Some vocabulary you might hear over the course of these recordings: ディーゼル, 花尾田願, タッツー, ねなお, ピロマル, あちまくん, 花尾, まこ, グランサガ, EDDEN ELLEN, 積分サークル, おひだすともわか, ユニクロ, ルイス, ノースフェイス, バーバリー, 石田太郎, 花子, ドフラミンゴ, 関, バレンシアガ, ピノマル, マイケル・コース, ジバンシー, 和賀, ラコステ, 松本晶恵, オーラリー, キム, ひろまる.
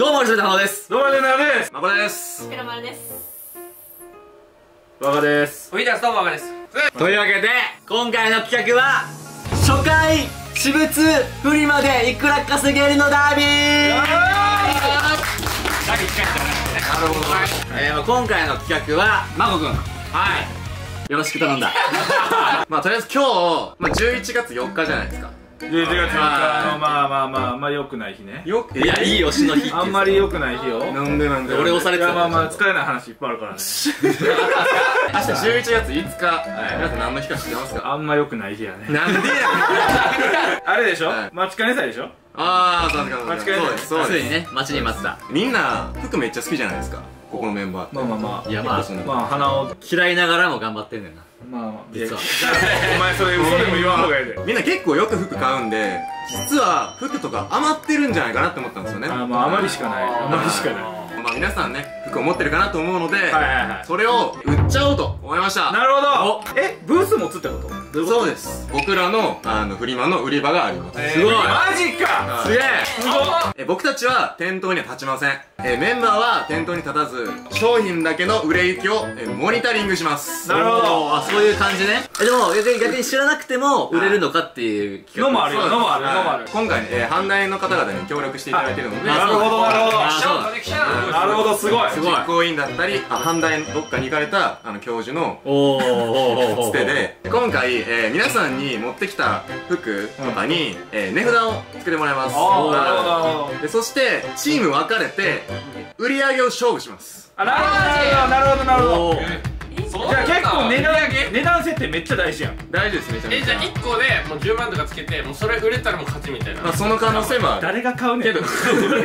どうも、石田太郎です。どうも、ねなおです。まこです。ひろまるです。わかです。おひだすともわかです。というわけで、今回の企画は、初回私物フリマでいくら稼げるのダービー。なるほど。今回の企画はまこくん、はいよろしく頼んだ。まあとりあえず今日、11月4日じゃないですか。11月4日のまああんまり良くない日ね。よくいやいい推しの日。あんまり良くない日よ。なんで俺押されてた。まあ使えない話いっぱいあるからね。明日11月5日、皆さん何の日か知ってますか？あんま良くない日やね。なんでやねん。あれでしょ、待ちかね祭でしょ。ああ、そうです。ついにね、待ちに待った。みんな服めっちゃ好きじゃないですか。ここのメンバーって。いや鼻を嫌いながらも頑張ってんねんな。実は。お前それ嘘でも言わんほうがいいで。みんな結構よく服買うんで、実は服とか余ってるんじゃないかなって思ったんですよね。余りしかない。皆さんね、服を持ってるかなと思うので、それを売っちゃおうと思いました。なるほど。え、ブース持つってこと？そうです。僕らのフリマの売り場があります。すごい。マジか。すげえ。僕たちは店頭には立ちません。メンバーは店頭に立たず、商品だけの売れ行きをモニタリングします。なるほど。あ、そういう感じね。でも逆に知らなくても売れるのかっていうのもあるよ。今回販売の方々に協力していただいてるので。なるほどなるほど。なるほど。すごい。実行委員だったり、販売どっかに行かれた教授のつてで、今回皆さんに持ってきた服とかに値札をつけてもらいます。そしてチーム分かれて売り上げを勝負します。なるほどなるほど。じゃあ結構値段設定めっちゃ大事やん。大事ですめちゃめちゃ。じゃあ1個でもう10万とかつけて、もうそれ売れたらもう勝ちみたいな。その可能性もある。誰が買うねん。誰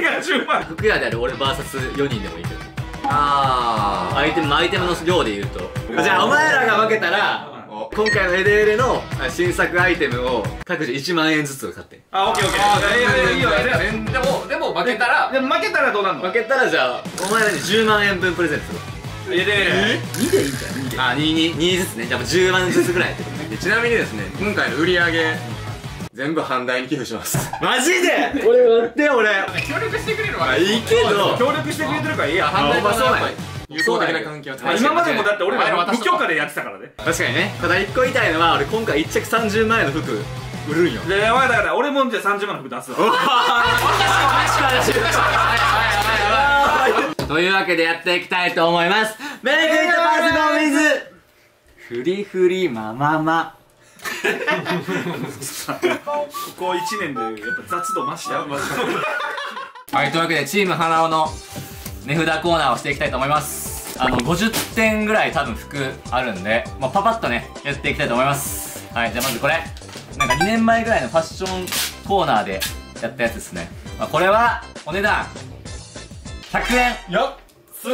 が10万。服屋である俺 VS4 人でもいいけど。ああ、アイテムの量で言うと、じゃあお前らが負けたら今回のエレエレの新作アイテムを各自1万円ずつ買って。あ、オッケーオッケー。いいよいいよ。でも負けたら。でも負けたらどうなんの？負けたらじゃあお前らに10万円分プレゼントする。エレエレ。2でいいんじゃない？あ、2ずつね。じゃあ10万ずつぐらい。ちなみにですね、今回の売り上げ全部販売に寄付します。マジで？俺売ってよ俺。協力してくれるわ。いいけど。協力してくれてるからいいや。販売はそうなんや。そうだね。今までもだって俺ら無許可でやってたからね。確かにね。ただ1個言いたいのは、俺今回1着30万円の服売るんよ。で、やばい。だから俺もじゃあ30万の服出すわ。というわけでやっていきたいと思います。メイクイットパースの水フリフリマママ。ここ1年でやっぱ雑度増したよ。はい、というわけでチーム花尾の値札コーナーをしていきたいと思います。50点ぐらい多分服あるんで、パパッとねやっていきたいと思います。はい、じゃあまずこれなんか2年前ぐらいのファッションコーナーでやったやつですね。これはお値段100円。よっす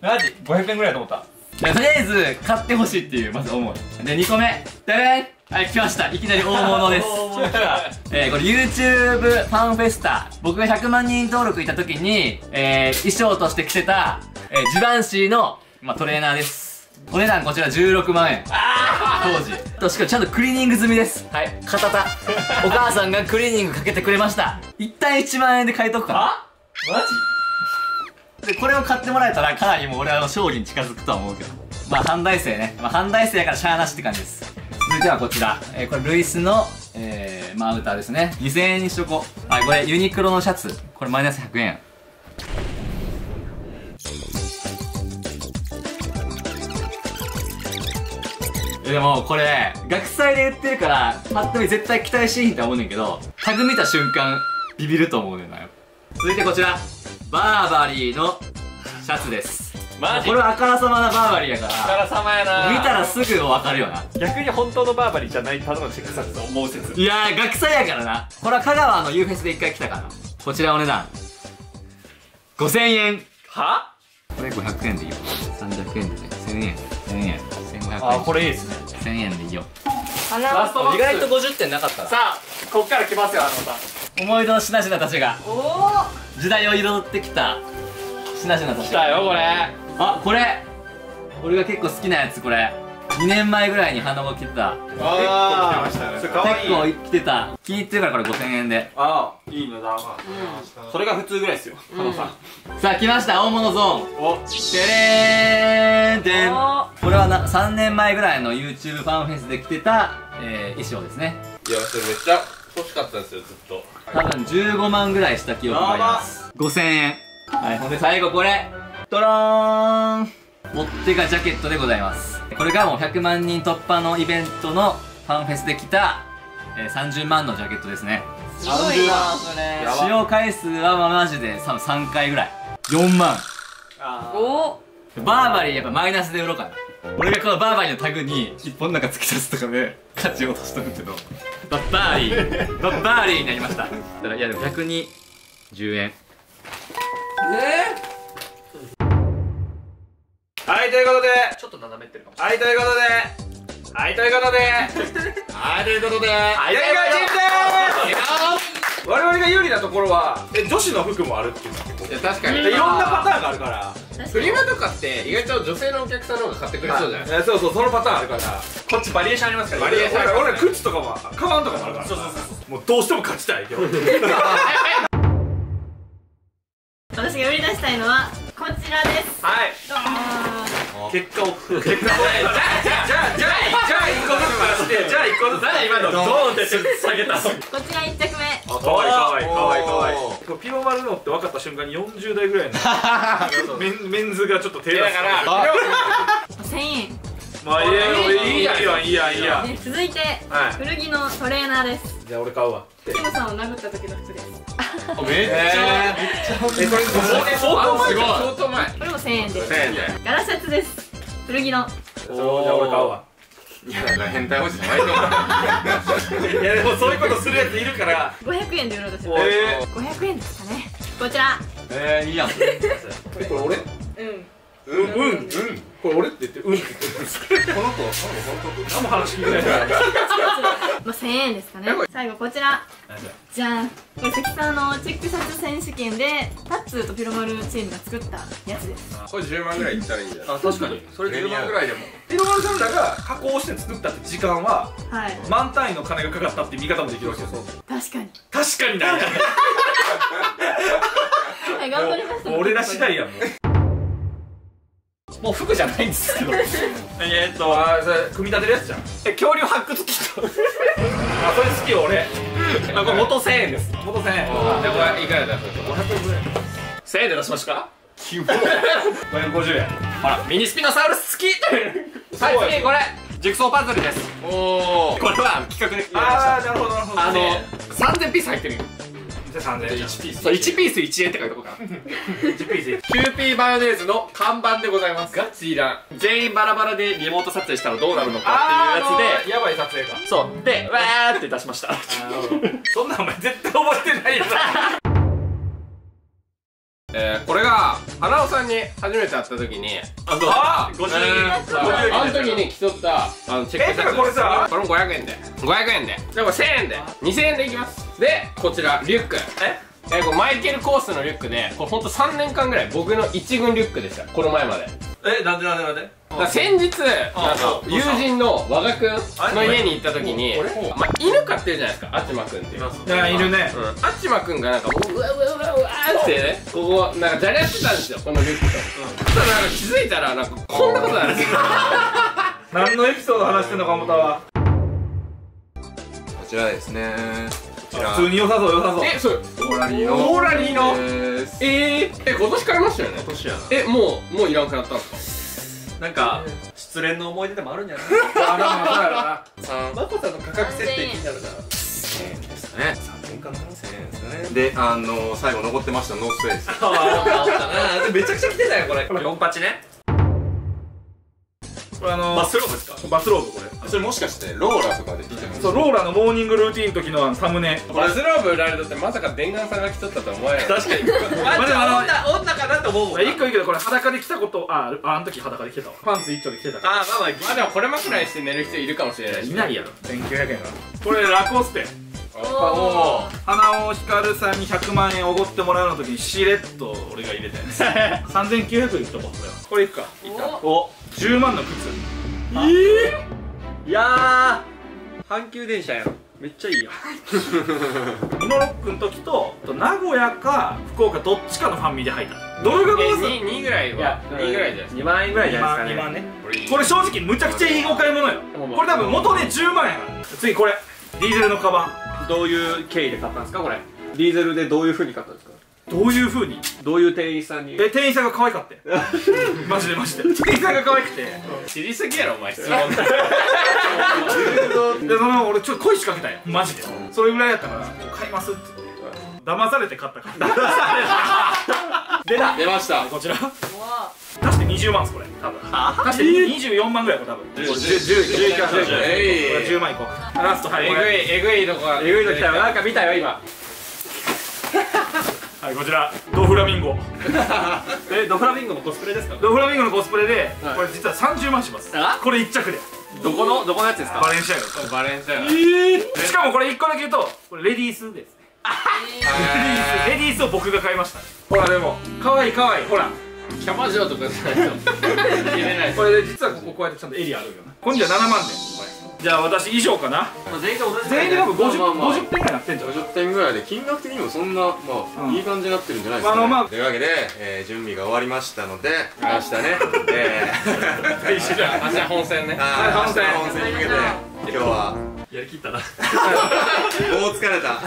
マジ500円ぐらいと思った。とりあえず買ってほしいっていうまず思いで、2個目、だれん。はい、来ました。いきなり大物です。これ YouTube ファンフェスタ。僕が100万人登録いた時に、衣装として着てた、ジバンシーの、トレーナーです。お値段こちら16万円。当時。しかもちゃんとクリーニング済みです。はい、片田。お母さんがクリーニングかけてくれました。一旦1万円で買いとくかな。マジで、これを買ってもらえたら、かなりもう俺は勝利に近づくとは思うけど。半大生ね。半大生やからしゃーなしって感じです。続いてはこちら、これルイスの、アウターですね。2000円にしとこう。はい、これユニクロのシャツ。これマイナス100円。でもこれ学祭で売ってるからパッと見絶対期待しいんと思うねんけど、タグ見た瞬間ビビると思うねんなよ。続いてこちらバーバリーのシャツです。これはあからさまなバーバリーやから、あからさまやな。見たらすぐ分かるよな。逆に本当のバーバリーじゃないただのシェクサスと思う説。いやー学祭やからな。これは香川の U フェスで1回来たから。こちらお値段5000円。はこれ500円でいいよ。300円でね。1000円、1500円。あ、これいいですね。1000円でいいよ。ラストバック意外と50点なかったらさあ、こっから来ますよ。思い出の品々たちが時代を彩ってきた品々たち来たよ。これあ、これ俺が結構好きなやつ。これ2年前ぐらいに花子着てた。ああ、結構着てましたね。それかわいい。結構着てた。気に入ってるからこれ5000円で。ああ、いいのだ。それが普通ぐらいですよ、花子さん。さあ、来ました、大物ゾーン。お、てれーんてん。これは3年前ぐらいの YouTube ファンフェスで着てた衣装ですね。いや、それめっちゃ欲しかったんですよ、ずっと。多分15万ぐらいした記憶があります。5000円。はい、ほんで最後これ。ドローン。持ってがジャケットでございます。これがもう100万人突破のイベントのファンフェスで着た、30万のジャケットですね。すごいなそれ。使用回数はマジで多分3回ぐらい。4万。おお、バーバリーやっぱマイナスで売ろうかな。俺がこのバーバリーのタグに1本なんか突き刺すとかで価値を落としとるけどバッバーリーバッバーリーになりました。だからいやでも逆に10円。はい、ということで、ちょっと斜めってるかもしれない。はい、ということで、はい、ということで、はい、ということで、はい、ということで、我々が有利なところは、女子の服もあるっていうのは結構、いや、確かに。いろんなパターンがあるから、フリマとかって、意外と女性のお客さんの方が買ってくれそうじゃない。そうそう、そのパターンあるから、こっちバリエーションありますから、バリエーションあるから、俺ら靴とかも、カバンとかもあるから、もうどうしても勝ちたい、今日。私が売り出したいのは、こちらです。はい。どうも。結果をじゃあ1個ずつ今のドーンって下げた。こちら1着目。かわいいかわいいかわいいかわいい。ピノマルノって分かった瞬間に40代ぐらいのメンズがちょっと手出すから1000円。まあいいやいいやいいや。続いて古着のトレーナーです。じゃあ俺買うわ。キムさんを殴った時の服です。めっちゃこれ相当前。これも1000円です。ガラシャツです。古着の。おお、じゃあ俺買うわ。いや変態欲しいじゃないの。いやでもそういうことするやついるから500円で売ろうとしてる。500円ですかね、こちら。いいやん。これ俺うんこれ俺って言ってうんって言ってるんですけど、この子何も話聞いてないから。1000円ですかね。最後こちらじゃん。これ関さんのチェックシャツ選手権でタッツーとピロマルチームが作ったやつです。これ10万ぐらいいったらいいんじゃない。確かにそれ10万ぐらいでもピロマルさんらが加工して作ったって時間は満単位の金がかかったって見方もできるわけですよ。確かに確かにない。頑張りました。俺ら次第やもん。もう服じゃないんですけど。組み立てるやつじゃん。恐竜発掘キット。あ、それ好きよ俺。これ元1000円です。元1000円。でこれいくらだよ。500円ぐらい。1000円で出しましたか。550円。ほらミニスピノサウルス好き。はい次これジグソーパズルです。おお。これは企画で。ああなるほどなるほど。3000ピース入ってるよ。1ピース1円って書いておこうか。1ピースキューピーマヨネーズの看板でございます。ガチいらん。全員バラバラでリモート撮影したらどうなるのかっていうやつでやばい撮影か。そうでわーって出しました。そんなんお前絶対覚えてないよな。これが花尾さんに初めて会った時にあの時に着とったチェックシャツ。これさこれも500円で500円ででも1000円で2000円でいきます。でこちらリュックこれマイケル・コースのリュックでこれほんと3年間ぐらい僕の一軍リュックでした。この前までなんでなんで先日友人の和賀君の家に行った時に犬飼ってるじゃないですか。あちまくんっていう犬ね。あちまくんがなんかうわうわうわうわってねここなんかじゃれ合ってたんですよこのリュックと。そしたらなんか気づいたらなんかこんなことなんですよ。何のエピソード話してんのか思ったわ。こちらですね。普通に良さそう良さそう。オーラリーのオーラリーの今年買いましたよね。今年やな。もういらんくなったんですか。なんか失恋の思い出でもあるんじゃない。あらまあまこさんの価格設定気になるな。1000円ですね。3年間の1000円ですね。で最後残ってましたノースフェイス。ああめちゃくちゃ着てたよこれ。48ね。これバスローブですか。バスローブこれ。それもしかしてローラとかで着てます。そうローラのモーニングルーティーンの時のサムネ。バスローブ売られたってまさか電眼さんが着とったと思わない。確かに。女かなと思うもん。一個いいけどこれ裸で着たことあの時裸で着てたわ。パンツ一丁で着てたから。まあでもこれまくらいして寝る人いるかもしれない。いないやろ。1900円だ。これラコステ。おお。花尾光さんに100万円おごってもらうの時にしれっと俺が入れたやつ。3900いくとここれは。これいくか。いった。お。10万の靴。いやー、阪急電車やん。めっちゃいいやん。モノロックの時と名古屋か福岡どっちかのファンミで入った。どれがどうする？ 2 ぐらいは2ぐらいじゃないですか。2万円ぐらいじゃないですかね。これ正直むちゃくちゃいいお買い物よ。これ多分元ね10万円やから。次これディーゼルのカバン、どういう経緯で買ったんですか？これディーゼルでどういう風に買ったんですか？どういう風に、どういう店員さんに？え、店員さんが可愛かったよ。マジでマジで店員さんが可愛くて。知りすぎやろお前、質問で。その俺ちょっと声仕掛けたよマジで。それぐらいやったから「買います」って言って騙されて買ったから。騙された。出ましたこちら。確か20万ですこれ多分。確か24万ぐらいこれ多分。10万いこう。ラスト。はい、えぐいとこ、えぐいの来たよ。なんか見たよ今。はい、こちらドフラミンゴ。ドフラミンゴのコスプレですか？ドフラミンゴのコスプレで、これ実は30万します。これ1着で。どこのやつですか？バレンシアガ。バレンシアガ。しかもこれ1個だけ言うと、これレディースですね。レディースを僕が買いました。ほらでも、かわいい、ほら。キャバ嬢とかじゃないと入れない。これで実はこここうやってちゃんとエリアあるよな。今度は7万で。これ。じゃあ私以上かな。全員多分50点ぐらいなってんじゃん。50点ぐらいで金額的にもそんなまあいい感じになってるんじゃないですかね。というわけで準備が終わりましたので、明日ね、明日本戦ね、本戦に向けて今日はやりきったな。もう疲れた。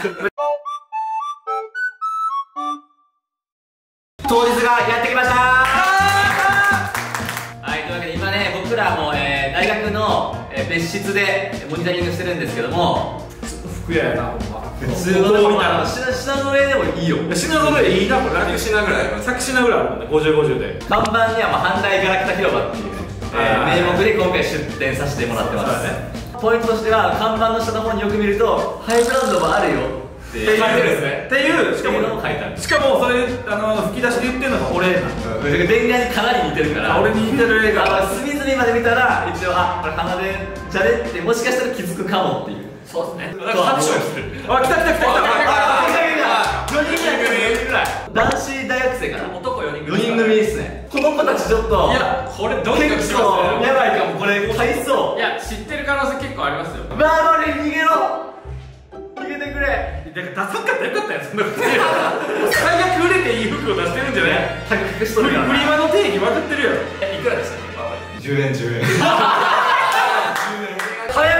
当日がやってきました。はい、というわけで今ね僕らも大学の別室でモニタリングしてるんですけども、ちょっと服屋やな、普通のでも品ぞえでもいいよ。品ぞえいいな、これ楽品ぐらい、作品ぐらいあるもんね。5050で看板には反対から北広場っていう名目で今回出店させてもらってます。ポイントとしては看板の下の方によく見るとハイブランドもあるよっていうっていう、しかもそれ吹き出しで言ってるのが俺なんで、電源にかなり似てるから。俺に似てる映画隅々まで見たら一応、あ、これ鼻でじゃれってもしかしたら気づくかもっていう。そうですね。なんか拍手してる。あ、来た4人ぐらい。男子大学生かな、男4人組ですね。この子たちちょっと、いや、これどうにかしますね。やばいかも、これ買いそう。いや、知ってる可能性結構ありますよ。まあ、俺逃げろ、出さんかったらよかったやつ。最悪売れていい服を出してるんじゃない？隠しとるからな。フリマの定義分かってるやろ。いくらでしたっけ？10円。早い。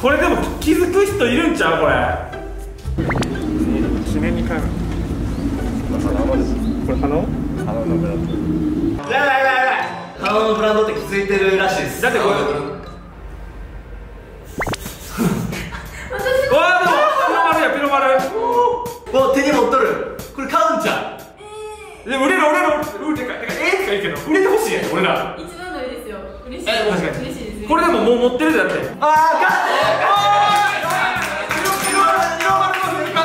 これでも気づく人いるんちゃうこれ。記念に買う。これ花のブランド。やばい。花のブランドって気づいてるらしいです。だってこれ。わあ、でもピノマルやピノマル。わ、手に持っとる。これ買うんちゃう。でも売れる。てかええって言うけど売れてほしいやん俺ら。一番のいいですよ。嬉しい。確かに嬉しいですね。これでももう持ってるじゃんって。ああ、買って。ピノマルの服買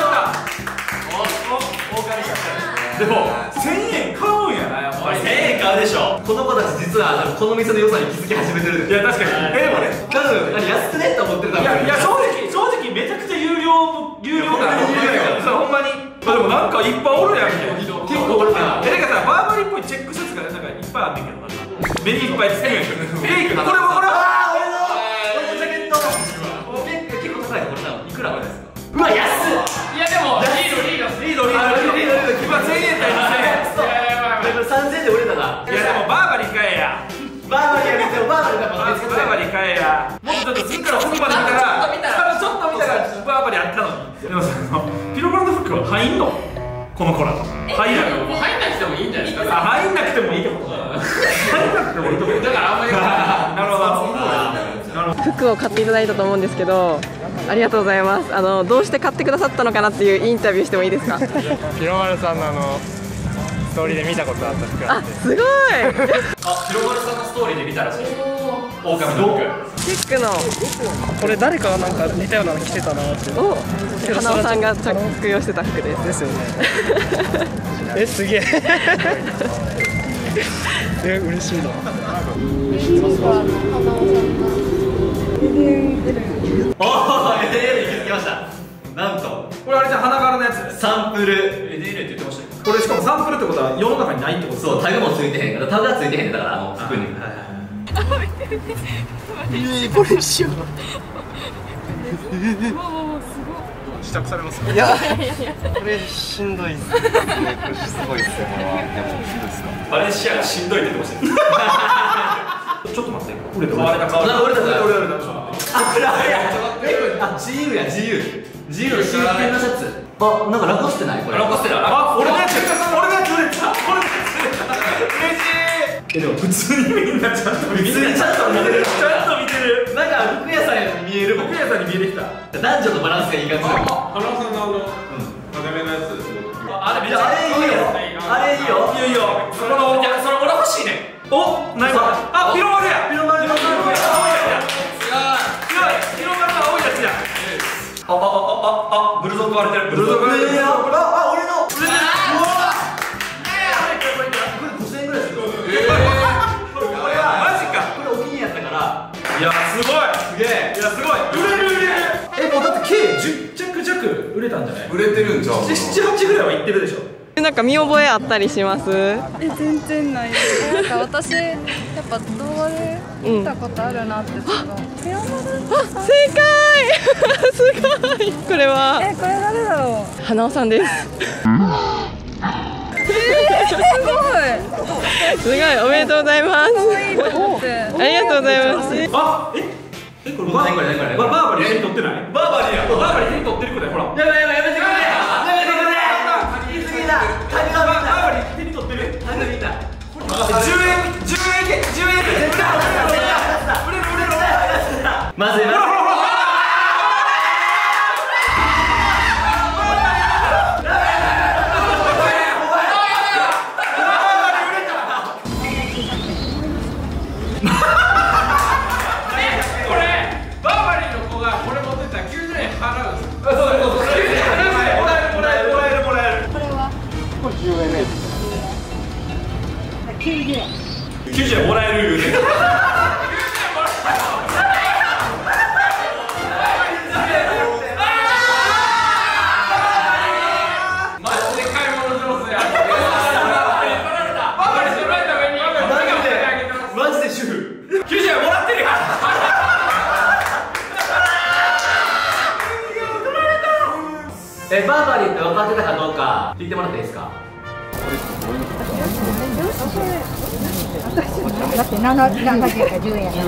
った。お金しちゃった。でも1000円買うんやなやっぱり。でしょ。この子たち実はこの店の良さに気づき始めてるんです。いや確かに。でもね多分安くねって思ってるだろう。いや正直めちゃくちゃ有料感がほんまに。でもなんかいっぱいおるやんけ。結構おるな。え、なんかさバーバリーっぽいチェックシャツがなんかいっぱいあんねんけど、なんか目にいっぱいつけるやんけ。これああ俺のジャケット結構高い。これ多分いくらこれですか？うわ安っ。いやでもリード今1000円台ですね。3000円で売れたな。いやでもバーバリー買えや。バーバリー買えや。もっとちょっと次から本場で見たら、ちょっと見たらバーバリーあったのに。でもそのピノマルの服は入んの？この子ら。入んなくてもいいんじゃないですか。入んなくてもいいってことだ。入んなくてもいいってことだからあんまり。なるほど。服を買っていただいたと思うんですけど、ありがとうございます。どうして買ってくださったのかなっていうインタビューしてもいいですか？ピノマルさんのストーリーで見たことあった服あって。すごい。あ、広丸さんのストーリーで見たらしい。オオカミの服。チェックの。これ誰かなんか似たようなの着てたなって。お、花尾さんが着用してた服です。ですよね。え、すげえ。え、嬉しいな。おお、エデンエレン気づきました。なんとこれあれじゃ花柄のやつ。サンプル。エデンエレンって言ってました。これしかもサンプルってことは世の中にないってこと。そう、タグもついてへんから、タグはついてへんだから、服に。ええ、これしよう。試着されますか。いや、これしんどいっす。これすごいっすよ、これは。でも、どうですか。バレンシアがしんどいって言ってました。ちょっと待って、これ買われた、買われた、俺たちが。あ、自由や、自由。自由。新品のシャツ。あ、なんかラコステない、これ。ラコステだ。あ、俺のやつ、俺のやつ売れた。俺のやつ売れた。嬉しい。でも、普通にみんなちゃんと見てる。ちゃんと見てる。ちゃんと見てる。なんか、服屋さんやに見える。服屋さんに見えてきた。男女のバランスがいい感じだよ。あ、花尾さんのあの、派手めのやつ。あれ、めっちゃいいよ。あれいいよ。いいよ。その、いや、それ俺欲しいね。お、ないわ。あ、ピロマルや。ピロマル。あ、ブルゾン買われてる。ブルゾン買われてる。あ、俺の。これ5000円ぐらいする。これはマジか。これお気に入りやったから。いや、すごい。すげえ。いや、すごい。売れる、売れる。え、もうだって計10着弱売れたんじゃない？売れてるんじゃん。7、8ぐらいはいってるでしょ。なんか見覚えあったりします？え、全然ない。なんか私やっぱ動画で見たことあるなって。あ、正解。すごい。これは。え、これ誰だろう。花尾さんです。すごい。すごい、おめでとうございます。ありがとうございます。あ、え、これバーバリー、バーバリー手に取ってない。バーバリーや、バーバリー手に取ってるくらい、ほら。やばいやばい、やめてくれ。やめてくれ。言い過ぎだ。バーバリー手に取ってる。手に見た。10円、10円。まずいな。90円もらえる。え、バーバリーって分かってたかどうか聞いてもらっていいですか。だって70円か10円やね。お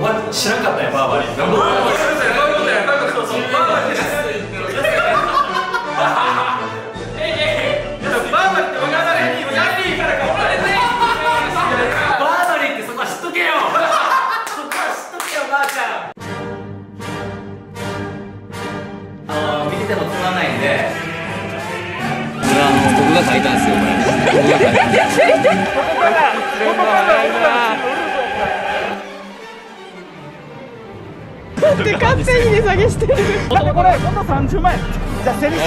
前知らんかったよ、バーバリー。僕が書いたんですよ、これ。だって勝手に値下げしてる。だってこれ今度30万円。じゃあセミシ。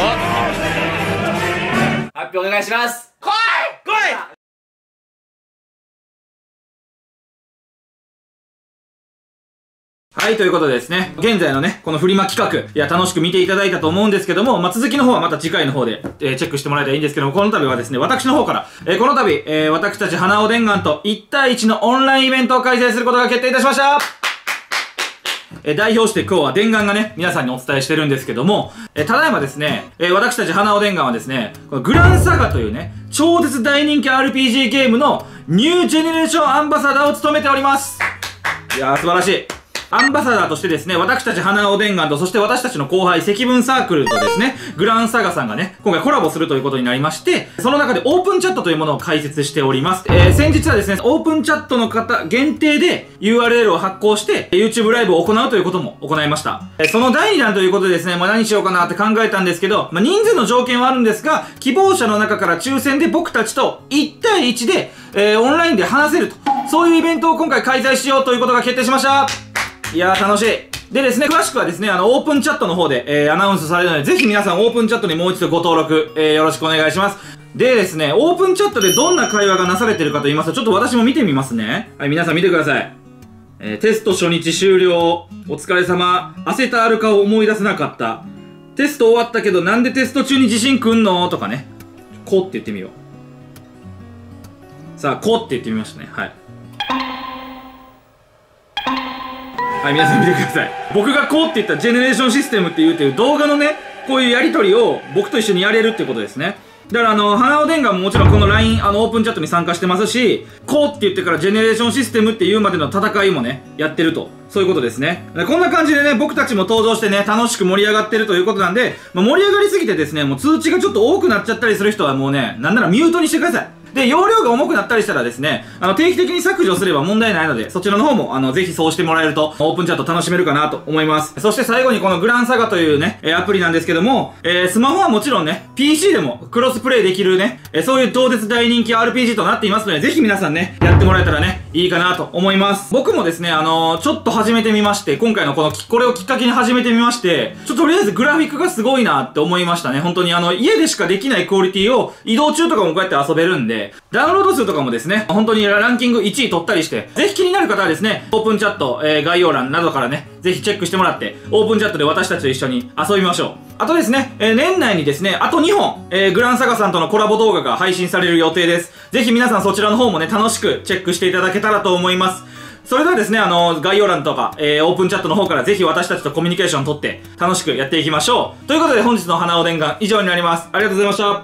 発表お願いします。来い来い。はい、ということでですね、現在のね、このフリマ企画、いや、楽しく見ていただいたと思うんですけども、まあ、続きの方はまた次回の方で、チェックしてもらえたらいいんですけども、この度はですね、私の方から、この度、私たち花尾田願と1対1のオンラインイベントを開催することが決定いたしました代表して今日は田願がね、皆さんにお伝えしてるんですけども、ただいまですね、私たち花尾田願はですね、このグランサガというね、超絶大人気 RPG ゲームのニュージェネレーションアンバサダーを務めておりますいやー、素晴らしい。アンバサダーとしてですね、私たち花尾田願と、そして私たちの後輩、積分サークルとですね、グランサガさんがね、今回コラボするということになりまして、その中でオープンチャットというものを開設しております。先日はですね、オープンチャットの方限定で URL を発行して、YouTube ライブを行うということも行いました。その第2弾ということでですね、まあ、何しようかなって考えたんですけど、まあ、人数の条件はあるんですが、希望者の中から抽選で僕たちと1対1で、オンラインで話せると、そういうイベントを今回開催しようということが決定しました。いやー、楽しい。でですね、詳しくはですね、オープンチャットの方で、アナウンスされるので、ぜひ皆さんオープンチャットにもう一度ご登録、よろしくお願いします。でですね、オープンチャットでどんな会話がなされてるかと言いますと、ちょっと私も見てみますね。はい、皆さん見てください。テスト初日終了。お疲れ様。焦ったあるかを思い出せなかった。テスト終わったけどなんでテスト中に地震来んのとかね。こって言ってみよう。さあ、こって言ってみましたね。はい。はい、皆さん見てください。僕がこうって言ったジェネレーションシステムっていう動画のね、こういうやりとりを僕と一緒にやれるってことですね。だから花尾伝がももちろんこの LINE、オープンチャットに参加してますし、こうって言ってからジェネレーションシステムっていうまでの戦いもね、やってると。そういうことですね。こんな感じでね、僕たちも登場してね、楽しく盛り上がってるということなんで、まあ、盛り上がりすぎてですね、もう通知がちょっと多くなっちゃったりする人はもうね、なんならミュートにしてください。で、容量が重くなったりしたらですね、定期的に削除すれば問題ないので、そちらの方も、ぜひそうしてもらえると、オープンチャット楽しめるかなと思います。そして最後にこのグランサガというね、アプリなんですけども、スマホはもちろんね、PC でもクロスプレイできるね、そういう同絶大人気 RPG となっていますので、ぜひ皆さんね、やってもらえたらね、いいかなと思います。僕もですね、ちょっと始めてみまして、今回のこれをきっかけに始めてみまして、とりあえずグラフィックがすごいなって思いましたね。本当に家でしかできないクオリティを移動中とかもこうやって遊べるんで、ダウンロード数とかもですね、本当にランキング1位取ったりして、ぜひ気になる方はですね、オープンチャット、概要欄などからね、ぜひチェックしてもらって、オープンチャットで私たちと一緒に遊びましょう。あとですね、年内にですね、あと2本、グランサガさんとのコラボ動画が配信される予定です。ぜひ皆さんそちらの方もね、楽しくチェックしていただけたらと思います。それではですね、概要欄とか、オープンチャットの方からぜひ私たちとコミュニケーション取って、楽しくやっていきましょう。ということで本日の花おでんが以上になります。ありがとうございました。